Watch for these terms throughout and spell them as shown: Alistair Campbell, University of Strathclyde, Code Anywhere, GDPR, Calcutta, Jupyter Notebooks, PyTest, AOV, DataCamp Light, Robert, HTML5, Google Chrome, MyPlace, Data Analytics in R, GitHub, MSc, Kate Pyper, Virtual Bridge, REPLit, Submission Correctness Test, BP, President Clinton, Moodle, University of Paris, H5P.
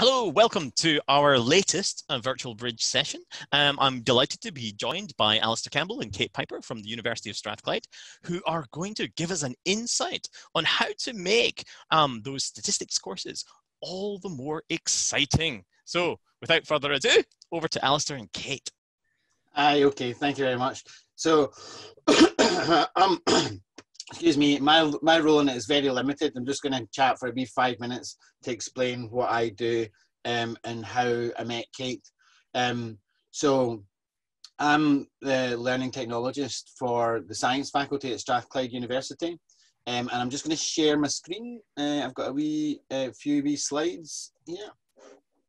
Hello, welcome to our latest Virtual Bridge session. I'm delighted to be joined by Alistair Campbell and Kate Pyper from the University of Strathclyde, who are going to give us an insight on how to make those statistics courses all the more exciting. So without further ado, over to Alistair and Kate. Okay, thank you very much. So, excuse me, my role in it is very limited. I'm just going to chat for a wee 5 minutes to explain what I do and how I met Kate. So I'm the learning technologist for the science faculty at Strathclyde University. And I'm just going to share my screen. I've got a few wee slides here.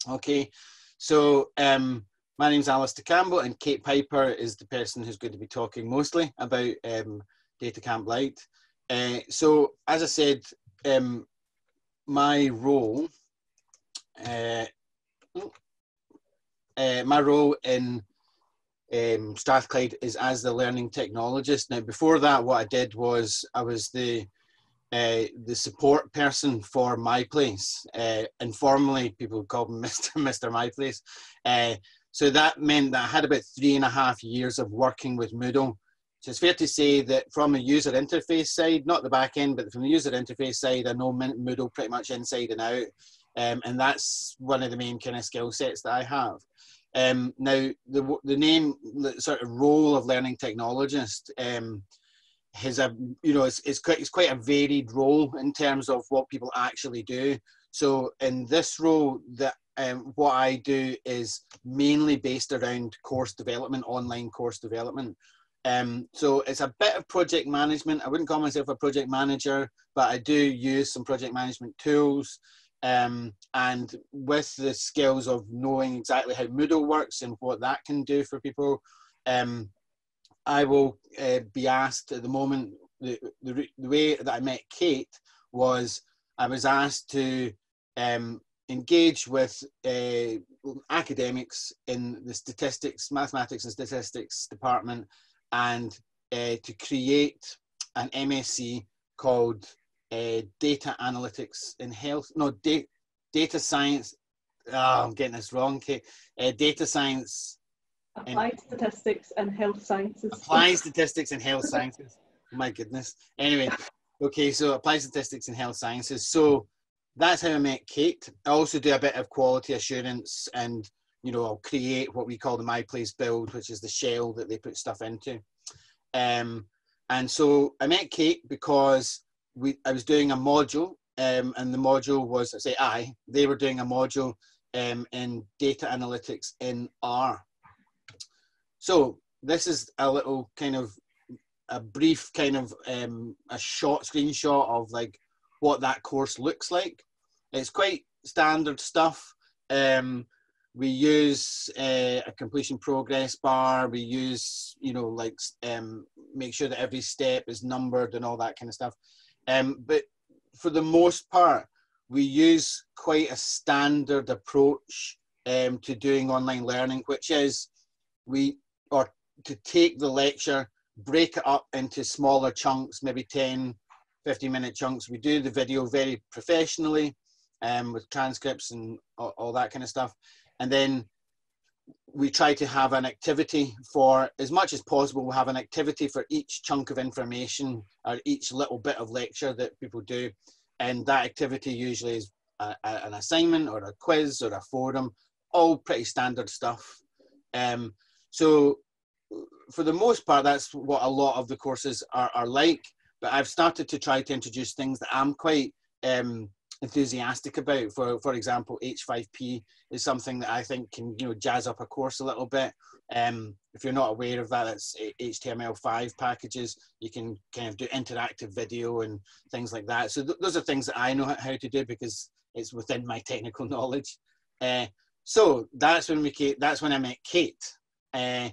Okay, so my name's Alistair Campbell, and Kate Pyper is the person who's going to be talking mostly about DataCamp Light. So, as I said, my role in Strathclyde is as the learning technologist. Now, before that, what I did was I was the support person for MyPlace. Informally, people called me Mr. MyPlace. So that meant that I had about 3.5 years of working with Moodle. So it's fair to say that from a user interface side, not the back end, but from the user interface side, I know Moodle pretty much inside and out. And that's one of the main kind of skill sets that I have. Now, the name, the sort of role of learning technologist has a, you know, it's quite a varied role in terms of what people actually do. So in this role, what I do is mainly based around course development, online course development. So it's a bit of project management. I wouldn't call myself a project manager, but I do use some project management tools. And with the skills of knowing exactly how Moodle works and what that can do for people, I will be asked at the moment, the way that I met Kate was I was asked to engage with academics in the statistics, mathematics and statistics department, and to create an MSc called Data Analytics in Health, no, Data Science, oh, I'm getting this wrong, Kate. Data Science. Applied Statistics and Health Sciences. Applied Statistics and Health Sciences, my goodness. Anyway, okay, so Applied Statistics and Health Sciences. So that's how I met Kate. I also do a bit of quality assurance and, you know, I'll create what we call the MyPlace build, which is the shell that they put stuff into. And so I met Kate because I was doing a module, and the module was, they were doing a module in data analytics in R. So this is a little kind of, a short screenshot of like what that course looks like. It's quite standard stuff. We use a completion progress bar. We use, you know, like make sure that every step is numbered and all that kind of stuff. But for the most part, we use quite a standard approach to doing online learning, which is to take the lecture, break it up into smaller chunks, maybe 10, 15-minute chunks. We do the video very professionally with transcripts and all that kind of stuff. And then we try to have an activity for, as much as possible, we'll have an activity for each chunk of information or each little bit of lecture that people do. And that activity usually is an assignment or a quiz or a forum, all pretty standard stuff. So for the most part, that's what a lot of the courses are like. But I've started to try to introduce things that I'm quite enthusiastic about. For example, H5P is something that I think can, you know, jazz up a course a little bit. If you're not aware of that, it's HTML5 packages. You can kind of do interactive video and things like that. So those are things that I know how to do because it's within my technical knowledge. So that's when I met Kate. And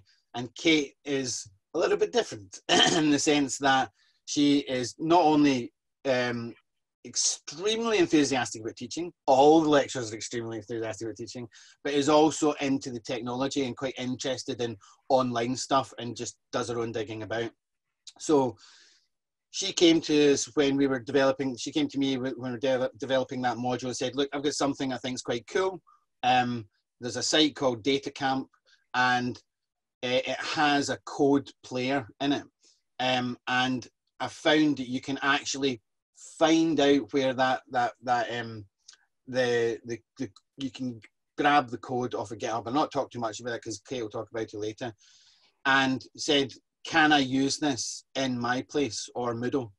Kate is a little bit different in the sense that she is not only extremely enthusiastic about teaching, all the lecturers are extremely enthusiastic about teaching, but is also into the technology and quite interested in online stuff and just does her own digging about. So she came to us when we were developing, she came to me when we were developing that module and said, look, I've got something I think is quite cool. There's a site called DataCamp, and it has a code player in it. And I found that you can actually find out where you can grab the code off of GitHub. I'll not talk too much about it because Kate will talk about it later. And said, can I use this in MyPlace or Moodle?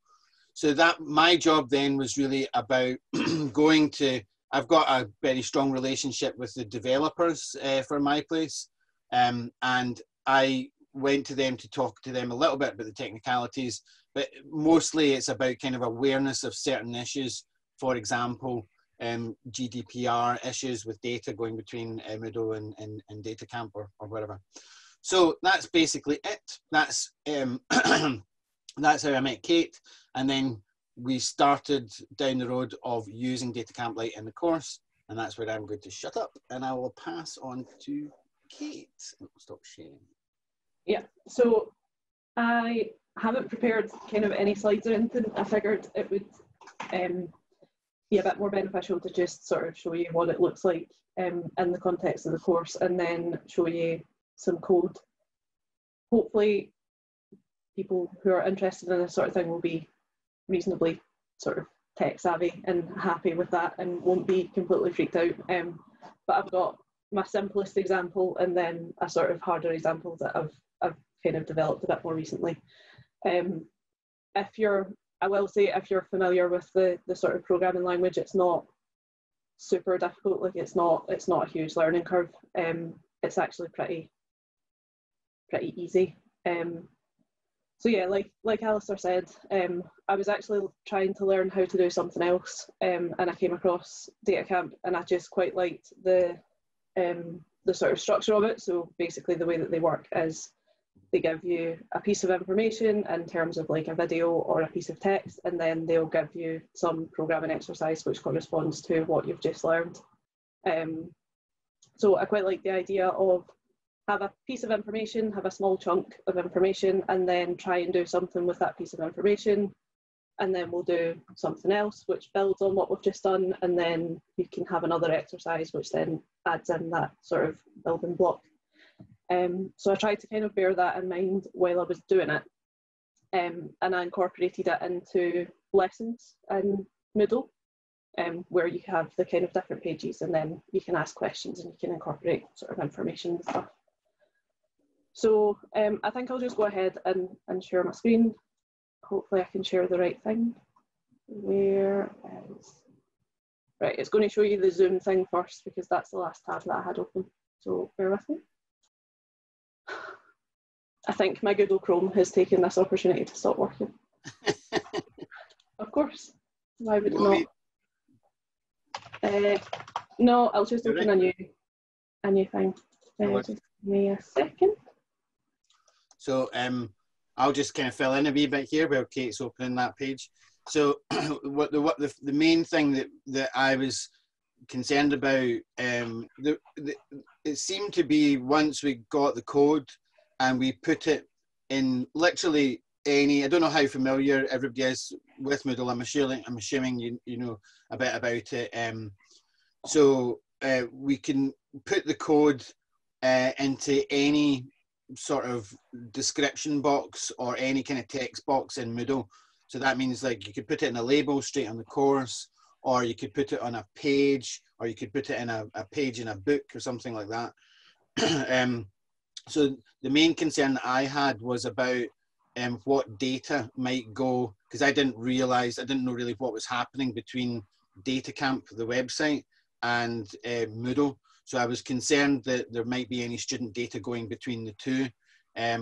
So that my job then was really about going to, I've got a very strong relationship with the developers for MyPlace. And I went to them to talk to them a little bit about the technicalities, but mostly it's about kind of awareness of certain issues. For example, GDPR issues with data going between Moodle and DataCamp or whatever. So that's basically it. That's, that's how I met Kate. And then we started down the road of using DataCamp Light in the course. And that's where I'm going to shut up and I will pass on to Kate. Stop sharing. Yeah, so I haven't prepared kind of any slides or anything. I figured it would be a bit more beneficial to just sort of show you what it looks like in the context of the course and then show you some code. Hopefully people who are interested in this sort of thing will be reasonably sort of tech savvy and happy with that and won't be completely freaked out. But I've got my simplest example and then a sort of harder example that I've kind of developed a bit more recently. If you're, I will say, if you're familiar with the sort of programming language, it's not super difficult. Like it's not a huge learning curve. It's actually pretty easy. So yeah, like Alistair said, I was actually trying to learn how to do something else, and I came across DataCamp, and I just quite liked the sort of structure of it. So basically the way that they work is they give you a piece of information in terms of like a video or a piece of text, and then they'll give you some programming exercise which corresponds to what you've just learned. So I quite like the idea of have a piece of information, have a small chunk of information, and then try and do something with that piece of information. And then we'll do something else which builds on what we've just done. And then you can have another exercise which then adds in that sort of building block. So I tried to kind of bear that in mind while I was doing it. And I incorporated it into lessons in Moodle, where you have the kind of different pages and then you can ask questions and you can incorporate sort of information and stuff. So I think I'll just go ahead and share my screen. Hopefully I can share the right thing. Where is... Right, it's going to show you the Zoom thing first because that's the last tab that I had open. So bear with me. I think my Google Chrome has taken this opportunity to stop working. Of course. Why would it not? No, I'll just open a new thing. Just give me a second. So I'll just kind of fill in a wee bit here while Kate's opening that page. So the main thing that I was concerned about, it seemed to be once we got the code and we put it in literally any, I don't know how familiar everybody is with Moodle, I'm assuming you know a bit about it. So we can put the code into any sort of description box or any kind of text box in Moodle. So that means like you could put it in a label straight on the course, or you could put it on a page, or you could put it in a page in a book or something like that. So the main concern that I had was about what data might go, because I didn't know really what was happening between DataCamp, the website, and Moodle. So I was concerned that there might be any student data going between the two. I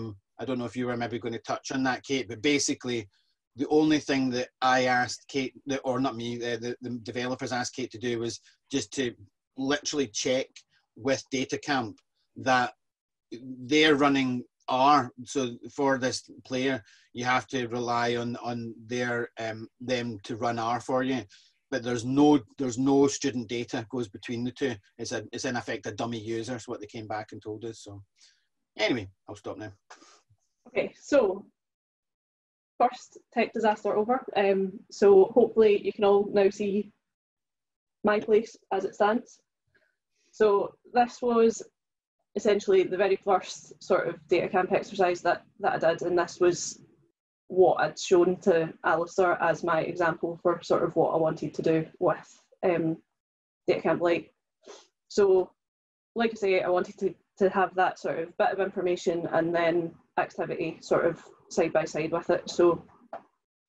don't know if you were maybe going to touch on that, Kate, but basically the only thing that I asked Kate, or not me, the developers asked Kate to do was just to literally check with DataCamp that they're running R. So for this player, you have to rely on their them to run R for you. But there's no student data goes between the two. It's in effect a dummy user, so what they came back and told us. So anyway, I'll stop now. Okay, so first tech disaster over. So hopefully you can all now see MyPlace as it stands. So this was essentially the very first sort of data camp exercise that I did, and this was what I'd shown to Alistair as my example for sort of what I wanted to do with DataCamp Light. So, like I say, I wanted to have that sort of bit of information and then activity sort of side by side with it. So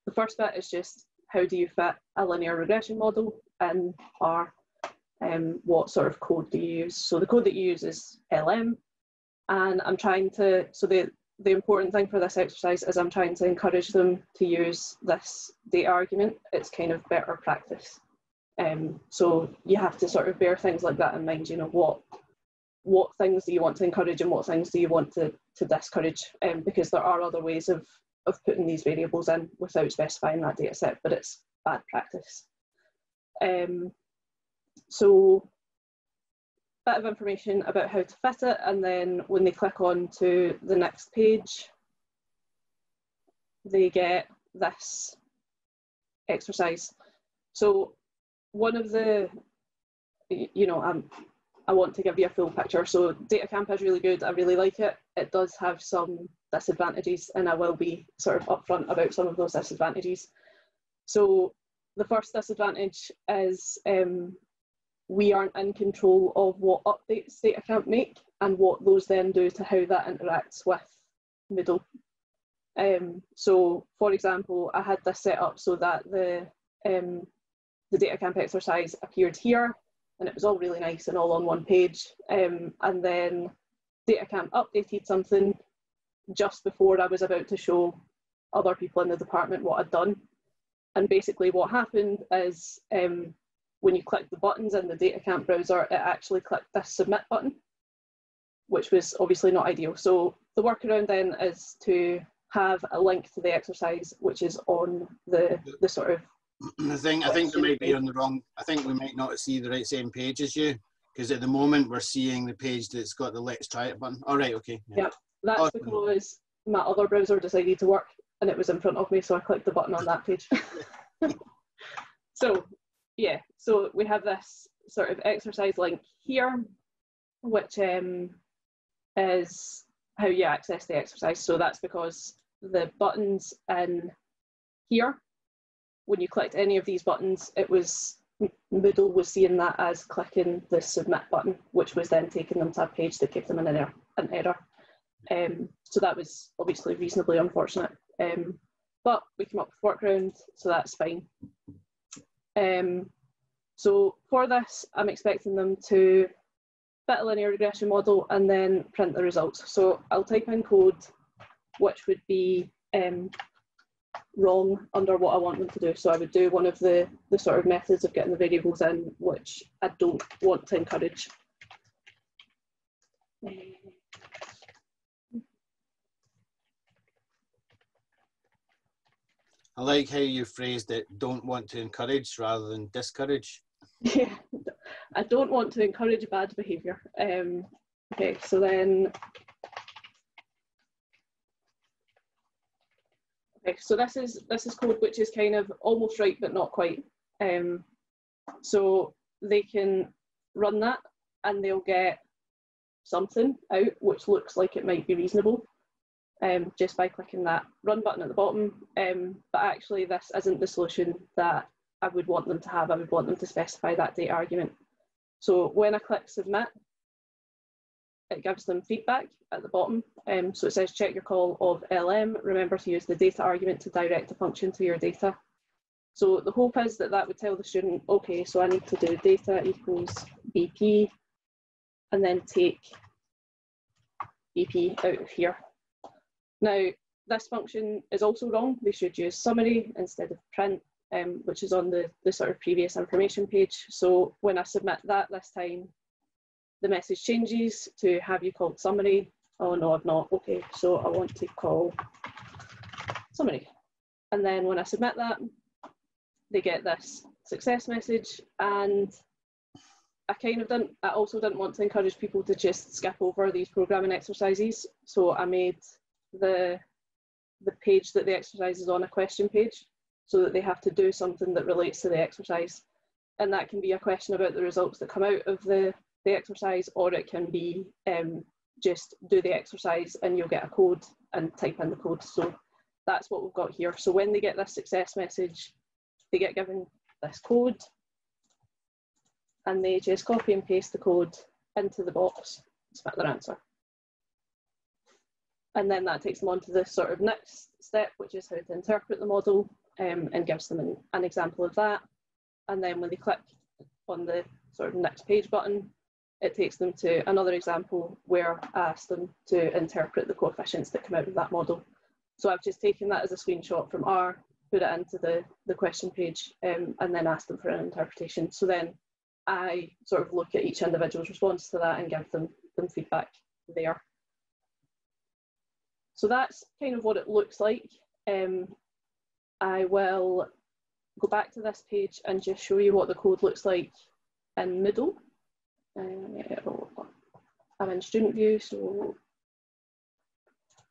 the first bit is just how do you fit a linear regression model in R, what sort of code do you use? So the code that you use is LM, and I'm trying to, so the important thing for this exercise is I'm trying to encourage them to use this data argument. It's kind of better practice. So you have to sort of bear things like that in mind, you know, what things do you want to encourage and what things do you want to discourage, because there are other ways of putting these variables in without specifying that data set, but it's bad practice. So a bit of information about how to fit it, and then when they click on to the next page, they get this exercise. So one of the, you know, I want to give you a full picture. So DataCamp is really good. I really like it. It does have some disadvantages, and I will be sort of upfront about some of those disadvantages. So the first disadvantage is we aren't in control of what updates DataCamp make and what those then do to how that interacts with Moodle. So, for example, I had this set up so that the DataCamp exercise appeared here, and it was all really nice and all on one page. And then DataCamp updated something just before I was about to show other people in the department what I'd done. And basically what happened is when you click the buttons in the DataCamp browser, it actually clicked this submit button, which was obviously not ideal. So the workaround then is to have a link to the exercise, which is on the sort of I think we might be on the wrong. I think we might not see the right same page as you, because at the moment we're seeing the page that's got the "Let's try it" button. All right, okay. Yeah, that's awesome. Because my other browser decided to work and it was in front of me, so I clicked the button on that page. So yeah, so we have this sort of exercise link here, which is how you access the exercise. So that's because the buttons in here, when you clicked any of these buttons, it was, Moodle was seeing that as clicking the submit button, which was then taking them to a page that gave them an error. So that was obviously reasonably unfortunate, but we came up with workaround, so that's fine. So for this, I'm expecting them to fit a linear regression model and then print the results. So I'll type in code, which would be wrong under what I want them to do. So I would do one of the sort of methods of getting the variables in, which I don't want to encourage. I like how you phrased it, don't want to encourage rather than discourage. Yeah, I don't want to encourage bad behaviour. Okay, so then so this is code which is kind of almost right but not quite. So they can run that and they'll get something out which looks like it might be reasonable, just by clicking that run button at the bottom. But actually this isn't the solution that I would want them to have. I would want them to specify that data argument. So when I click submit, it gives them feedback at the bottom. So it says, check your call of LM. Remember to use the data argument to direct a function to your data. So the hope is that that would tell the student, okay, so I need to do data equals BP and then take BP out of here. Now, this function is also wrong. They should use summary instead of print, which is on the sort of previous information page. So when I submit that this time, the message changes to have you called summary. Oh no, I've not. Okay, so I want to call summary. And then when I submit that, they get this success message. And I also didn't want to encourage people to just skip over these programming exercises. So I made the the page that the exercise is on a question page, so that they have to do something that relates to the exercise. And that can be a question about the results that come out of the exercise, or it can be just do the exercise and you'll get a code and type in the code. So that's what we've got here. So when they get this success message, they get given this code and they just copy and paste the code into the box, submit their answer. And then that takes them on to the sort of next step, which is how to interpret the model, and gives them an example of that. And then when they click on the sort of next page button, it takes them to another example where I asked them to interpret the coefficients that come out of that model. So I've just taken that as a screenshot from R, put it into the question page, and then asked them for an interpretation. So then I sort of look at each individual's response to that and give them feedback there. So that's kind of what it looks like. I will go back to this page and just show you what the code looks like in Moodle. I'm in student view, so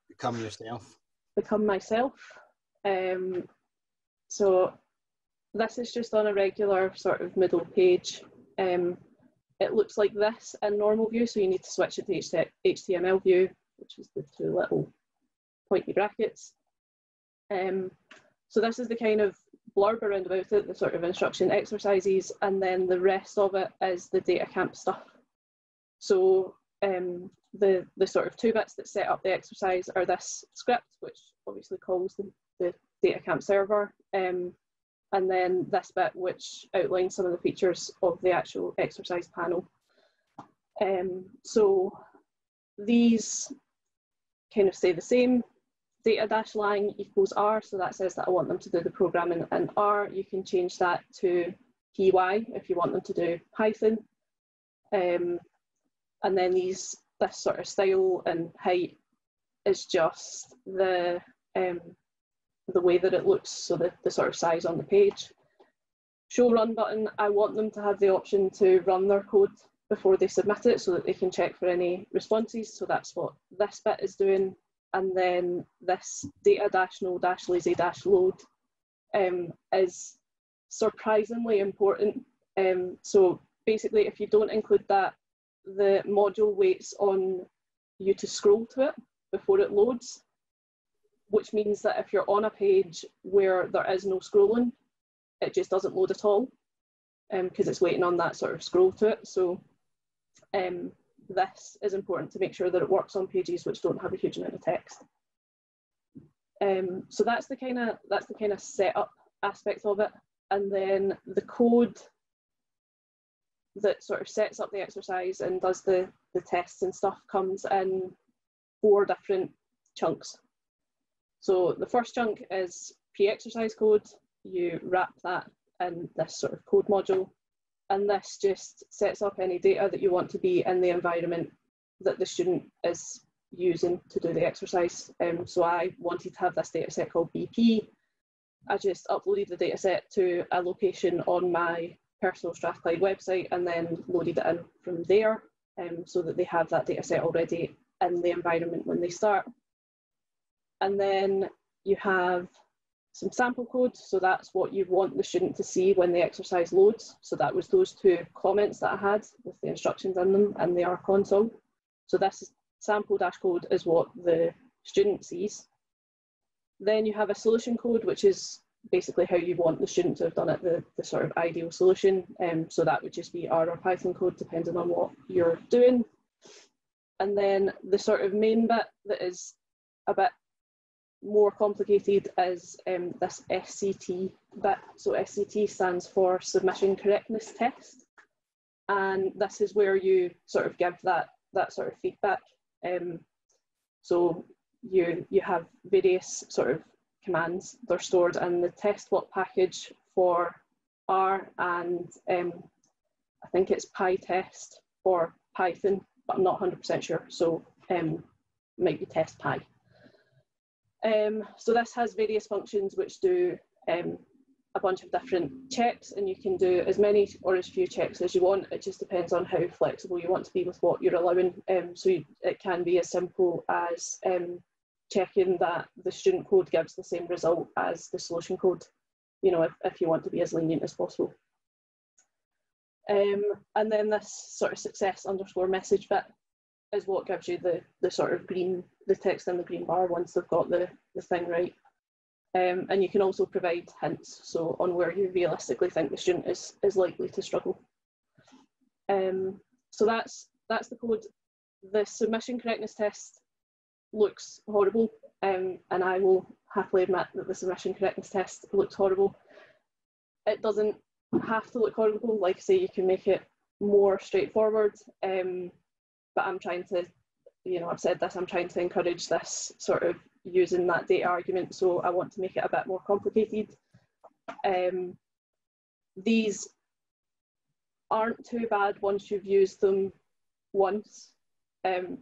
become yourself. Become myself. So this is just on a regular sort of Moodle page. It looks like this in normal view, so you need to switch it to HTML view, which is the two little pointy brackets. So this is the kind of blurb around about it, the sort of instruction exercises, and then the rest of it is the DataCamp stuff. So the sort of two bits that set up the exercise are this script, which obviously calls the DataCamp server, and then this bit which outlines some of the features of the actual exercise panel. So these kind of stay the same. Data-lang equals R, so that says that I want them to do the program in R. You can change that to PY if you want them to do Python. And then this sort of style and height is just the way that it looks, so the sort of size on the page. Show run button, I want them to have the option to run their code before they submit it so that they can check for any responses, so that's what this bit is doing. And then this data-no-lazy-load is surprisingly important. So basically, if you don't include that, the module waits on you to scroll to it before it loads, which means that if you're on a page where there is no scrolling, it just doesn't load at all because it's waiting on that sort of scroll to it. So this is important to make sure that it works on pages which don't have a huge amount of text. So that's the kind of setup aspect of it, and then the code that sort of sets up the exercise and does the tests and stuff comes in four different chunks. So the first chunk is pre-exercise code. You wrap that in this sort of code module, and this just sets up any data that you want to be in the environment that the student is using to do the exercise. So I wanted to have this data set called BP. I just uploaded the data set to a location on my personal Strathclyde website and then loaded it in from there, so that they have that data set already in the environment when they start. And then you have some sample code, so that's what you want the student to see when the exercise loads. So that was those two comments that I had with the instructions in them and the R console. So this sample-code is what the student sees. Then you have a solution code, which is basically how you want the student to have done it, the sort of ideal solution. So that would just be R or Python code, depending on what you're doing. And then the sort of main bit that is a bit more complicated is this SCT bit. So SCT stands for Submission Correctness Test, and this is where you sort of give that sort of feedback. So you have various sort of commands. They're stored in the test what package for R, and I think it's PyTest for Python, but I'm not 100% sure, so might be TestPy. So this has various functions which do a bunch of different checks, and you can do as many or as few checks as you want. It just depends on how flexible you want to be with what you're allowing. So it can be as simple as checking that the student code gives the same result as the solution code, you know, if you want to be as lenient as possible. And then this sort of success underscore message bit is what gives you the sort of green, the text in the green bar once they've got the thing right. And you can also provide hints, so on where you realistically think the student is likely to struggle. So that's the code. The submission correctness test looks horrible, and I will happily admit that the submission correctness test looks horrible. It doesn't have to look horrible. Like I say, you can make it more straightforward, but I'm trying to, you know, I've said this, I'm trying to encourage this sort of using that data argument, so I want to make it a bit more complicated. These aren't too bad once you've used them once.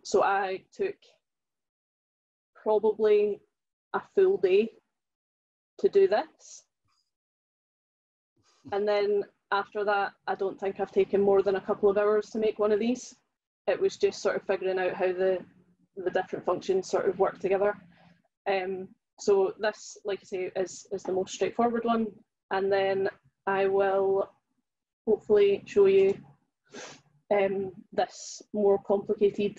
So I took probably a full day to do this. And then after that, I don't think I've taken more than a couple of hours to make one of these. It was just sort of figuring out how the different functions sort of work together. So this, like I say, is the most straightforward one. And then I will hopefully show you this more complicated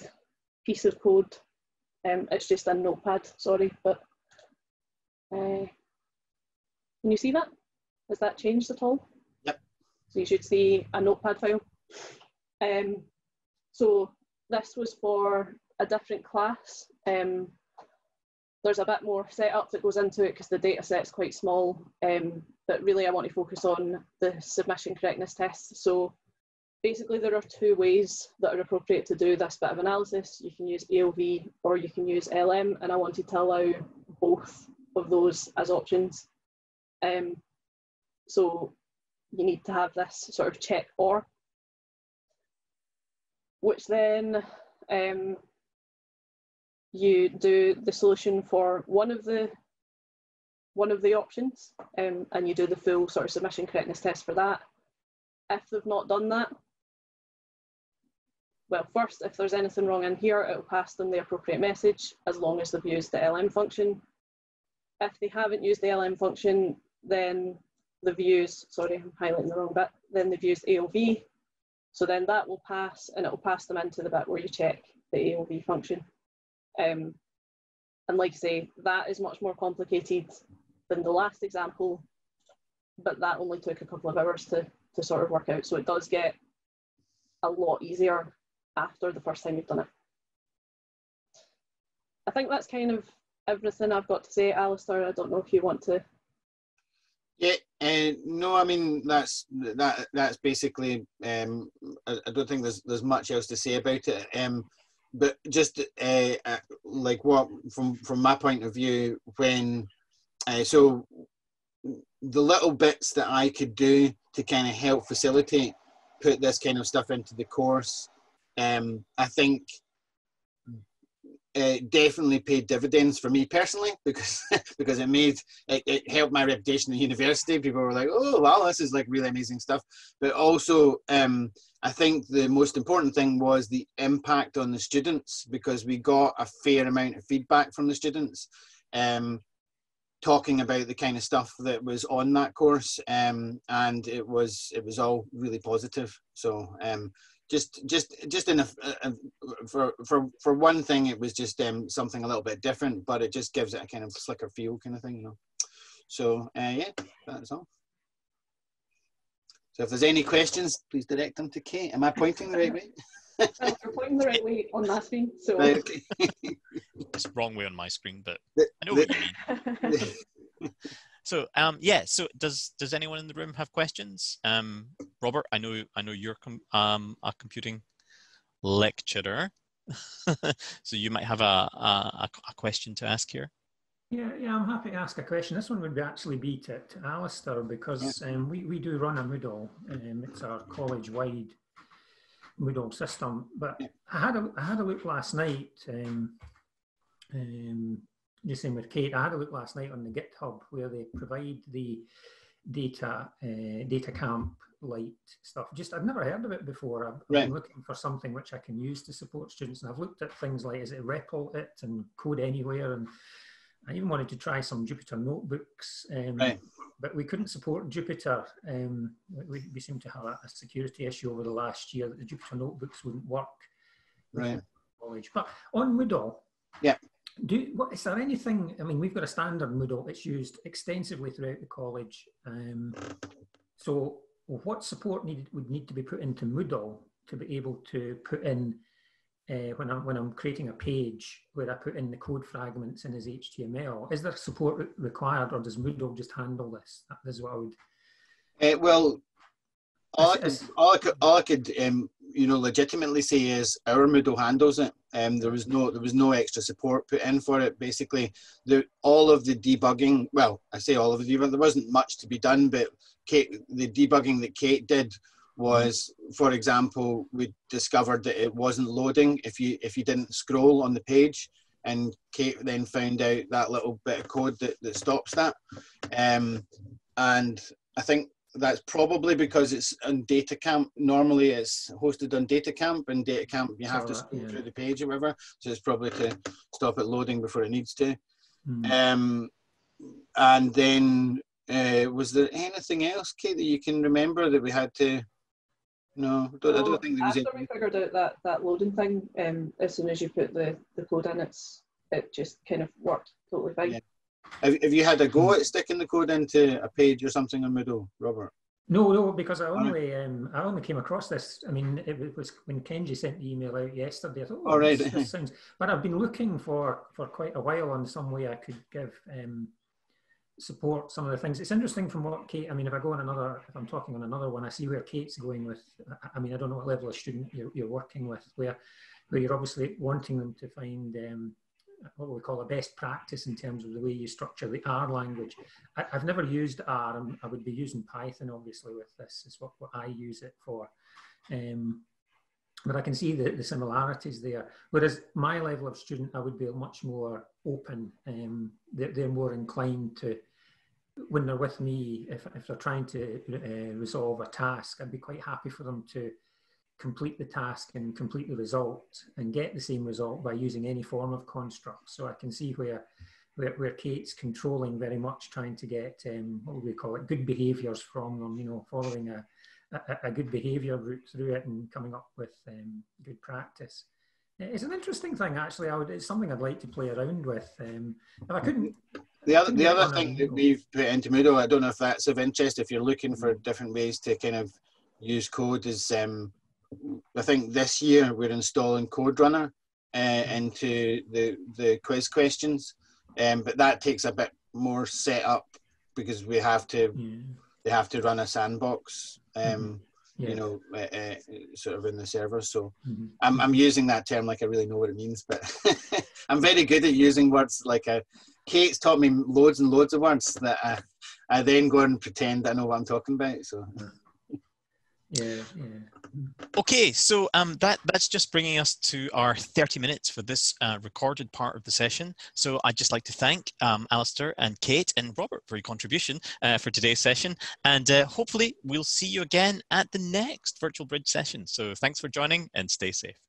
piece of code. It's just a notepad, sorry, but can you see that? Has that changed at all? Yep. So you should see a notepad file. So this was for a different class. There's a bit more setup that goes into it because the data set's quite small, but really I want to focus on the submission correctness test. So basically there are two ways that are appropriate to do this bit of analysis. You can use AOV or you can use LM, and I wanted to allow both of those as options. So you need to have this sort of check or, which then you do the solution for one of the options, and you do the full sort of submission correctness test for that. If they've not done that, well, first, if there's anything wrong in here, it'll pass them the appropriate message as long as they've used the LM function. If they haven't used the LM function, then they've used, sorry, I'm highlighting the wrong bit, then they've used AOV. So then that will pass, and it'll pass them into the bit where you check the AOV function. And like I say, that is much more complicated than the last example, but that only took a couple of hours to sort of work out. So it does get a lot easier after the first time you've done it. I think that's kind of everything I've got to say. Alistair, I don't know if you want to. Yeah, no, I mean that's basically. I don't think there's much else to say about it. But just like what from my point of view, when so the little bits that I could do to kind of help facilitate put this kind of stuff into the course, I think definitely paid dividends for me personally, because it made it helped my reputation in university. People were like, "Oh, wow, this is like really amazing stuff." But also, I think the most important thing was the impact on the students, because we got a fair amount of feedback from the students, talking about the kind of stuff that was on that course, and it was all really positive. So. Just in for one thing, it was just something a little bit different, but it just gives it a kind of slicker feel, kind of thing, you know. So yeah, that's all. So if there's any questions, please direct them to Kate. Am I pointing the right way? You're pointing the right way on my screen. So right, okay. It's the wrong way on my screen, but I know what you mean. So yeah, so does anyone in the room have questions? Robert, I know you're a computing lecturer, so you might have a question to ask here. Yeah, I'm happy to ask a question. This one would actually be to Alistair, because we do run a Moodle. It's our college-wide Moodle system. But I had a look last night. The same with Kate. I had a look last night on the GitHub where they provide the DataCamp Light stuff. Just, I've never heard of it before. I've been looking for something which I can use to support students, and I've looked at things like, is it REPLit and Code Anywhere, and I even wanted to try some Jupyter Notebooks, but we couldn't support Jupyter. We seem to have a security issue over the last year that the Jupyter Notebooks wouldn't work. But on Moodle, is there anything, I mean, we've got a standard Moodle, it's used extensively throughout the college. So what support would need to be put into Moodle to be able to put in, when I'm creating a page where I put in the code fragments in as HTML, is there support required, or does Moodle just handle this? That is what I would... All I could you know, legitimately say is our Moodle handles it. There was no extra support put in for it. Basically, all of the debugging. Well, I say all of the debugging. There wasn't much to be done, but the debugging that Kate did was, for example, we discovered that it wasn't loading if you didn't scroll on the page, and Kate then found out that little bit of code that stops that. And I think that's probably because it's on DataCamp. Normally it's hosted on DataCamp, and DataCamp you have to scroll through the page or whatever, so it's probably to stop it loading before it needs to. And then was there anything else, Kate, that you can remember that we had to... I don't think there was anything. After we figured out that loading thing, as soon as you put the code in, it just kind of worked totally fine. Yeah. Have you had a go at sticking the code into a page or something on Moodle, Robert? No, because I only came across this. I mean, it was when Kenji sent the email out yesterday. I thought, this sounds... But I've been looking for quite a while on some way I could give support some of the things. It's interesting from what Kate... I mean, if I'm talking on another one, I see where Kate's going with... I mean, I don't know what level of student you're working with, where you're obviously wanting them to find... what we call a best practice in terms of the way you structure the R language. I've never used R, and I would be using Python obviously with this. It's what I use it for. But I can see the similarities there. Whereas my level of student, I would be much more open. They're more inclined to, when they're with me, if they're trying to resolve a task, I'd be quite happy for them to complete the task and complete the result and get the same result by using any form of construct. So I can see where Kate's controlling very much, trying to get what would we call it, good behaviours from them. You know, following a good behaviour route through it and coming up with good practice. It's an interesting thing, actually. It's something I'd like to play around with. If I couldn't. The other thing that we've put into Moodle, I don't know if that's of interest. If you're looking for different ways to kind of use code, is I think this year we're installing Code Runner into the quiz questions, but that takes a bit more setup because we have to they have to run a sandbox, you know, sort of in the server. So I'm using that term like I really know what it means, but I'm very good at using words like Kate's taught me loads and loads of words that I then go and pretend I know what I'm talking about. So. Okay, so that's just bringing us to our 30 minutes for this recorded part of the session. So I'd just like to thank Alistair and Kate and Robert for your contribution for today's session, and hopefully we'll see you again at the next Virtual Bridge session. So thanks for joining and stay safe.